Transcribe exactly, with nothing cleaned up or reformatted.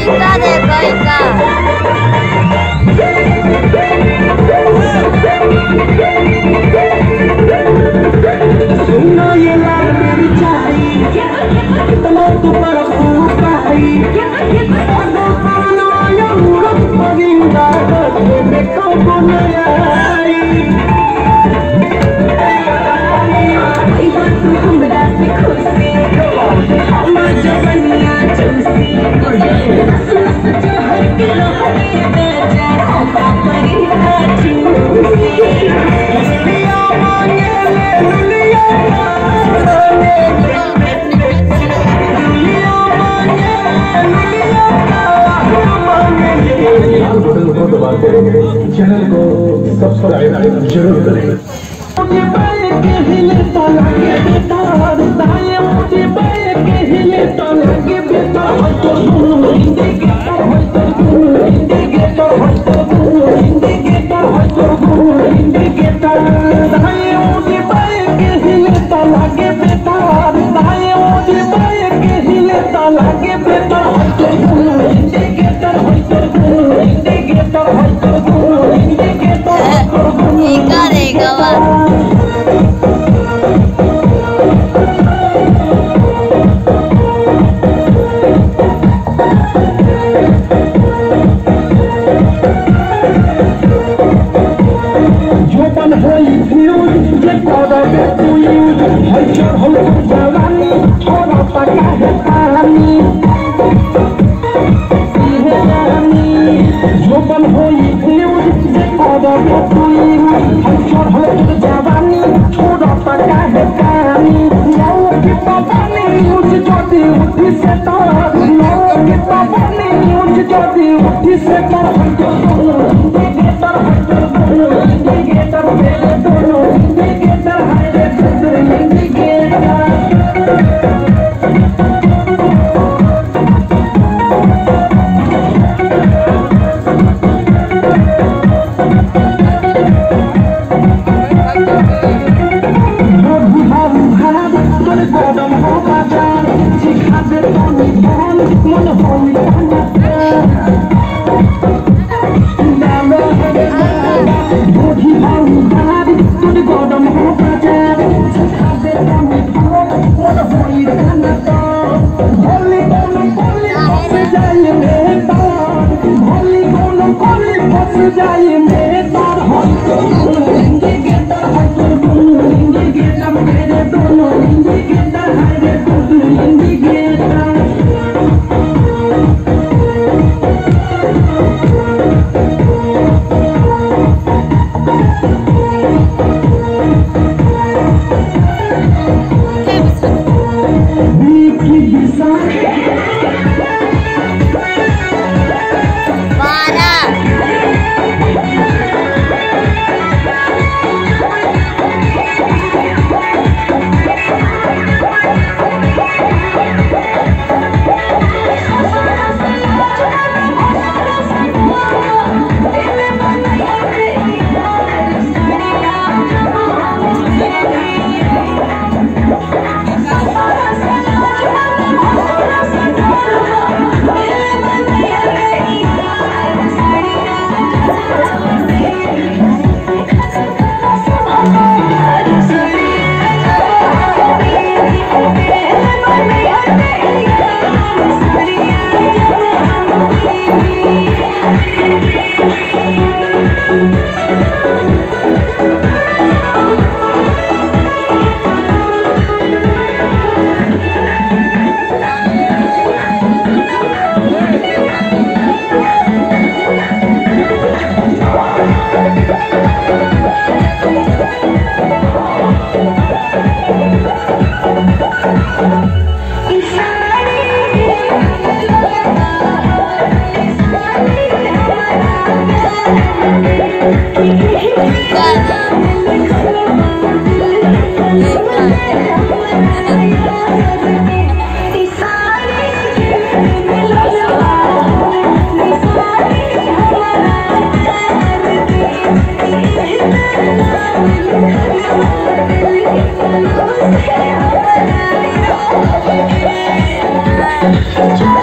Risa de Baika. Suno ye laag meri chahi, itna tu par khoob kahi. Ado kano yo murad paginda, mere ko bunayari. Channel को subscribe जरूर करें। मुझे बैल के हिले तो लगे बेतार, ताये मुझे बैल के हिले तो लगे बेतार, तो सुन हिंदी के तो तो सुन हिंदी के तो तो सुन हिंदी के तो तो सुन हिंदी के तो, ताये मुझे बैल के हिले तो लगे बेतार, ताये मुझे बैल के हिले तो लगे बेतार, तो सुन हिंदी के तो तो सुन हिंदी के तो तो सुन हिंदी के तो हिंदी के तो। Thank you.